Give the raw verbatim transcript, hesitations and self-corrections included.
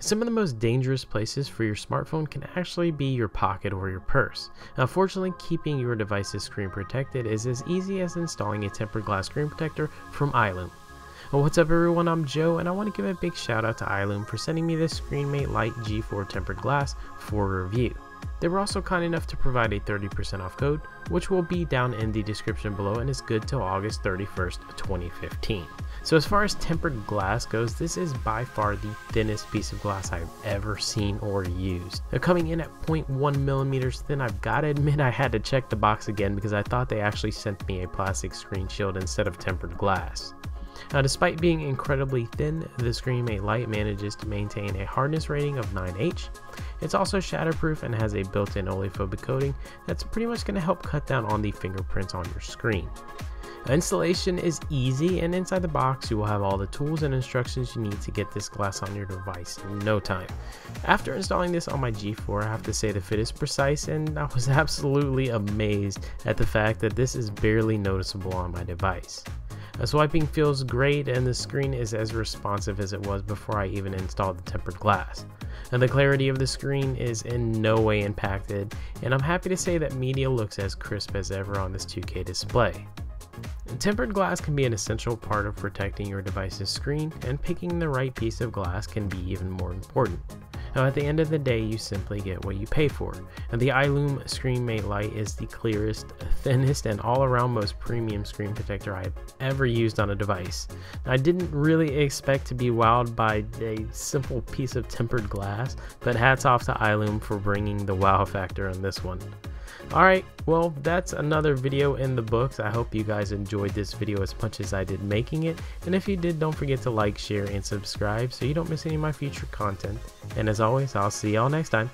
Some of the most dangerous places for your smartphone can actually be your pocket or your purse. Now, fortunately, keeping your device's screen protected is as easy as installing a tempered glass screen protector from iLoome. Well, what's up everyone, I'm Joe, and I want to give a big shout out to iLoome for sending me this ScreenMate Lite G four tempered glass for review. They were also kind enough to provide a thirty percent off code, which will be down in the description below and is good till August thirty-first, twenty fifteen. So as far as tempered glass goes, this is by far the thinnest piece of glass I've ever seen or used. Now, coming in at zero point one millimeters thin, I've got to admit I had to check the box again because I thought they actually sent me a plastic screen shield instead of tempered glass. Now, despite being incredibly thin, the ScreenMate Lite manages to maintain a hardness rating of nine H. It's also shatterproof and has a built-in oleophobic coating that's pretty much going to help cut down on the fingerprints on your screen. Now, installation is easy, and inside the box you will have all the tools and instructions you need to get this glass on your device in no time. After installing this on my G four, I have to say the fit is precise, and I was absolutely amazed at the fact that this is barely noticeable on my device. Uh, swiping feels great, and the screen is as responsive as it was before I even installed the tempered glass. Now, the clarity of the screen is in no way impacted, and I'm happy to say that media looks as crisp as ever on this two K display. Tempered glass can be an essential part of protecting your device's screen, and picking the right piece of glass can be even more important. Now, at the end of the day, you simply get what you pay for. Now, the iLoome ScreenMate Lite is the clearest, thinnest, and all-around most premium screen protector I've ever used on a device. Now, I didn't really expect to be wowed by a simple piece of tempered glass, but hats off to iLoome for bringing the wow factor on this one. Alright, well, that's another video in the books. I hope you guys enjoyed this video as much as I did making it, and if you did, don't forget to like, share, and subscribe so you don't miss any of my future content. And as always, I'll see y'all next time.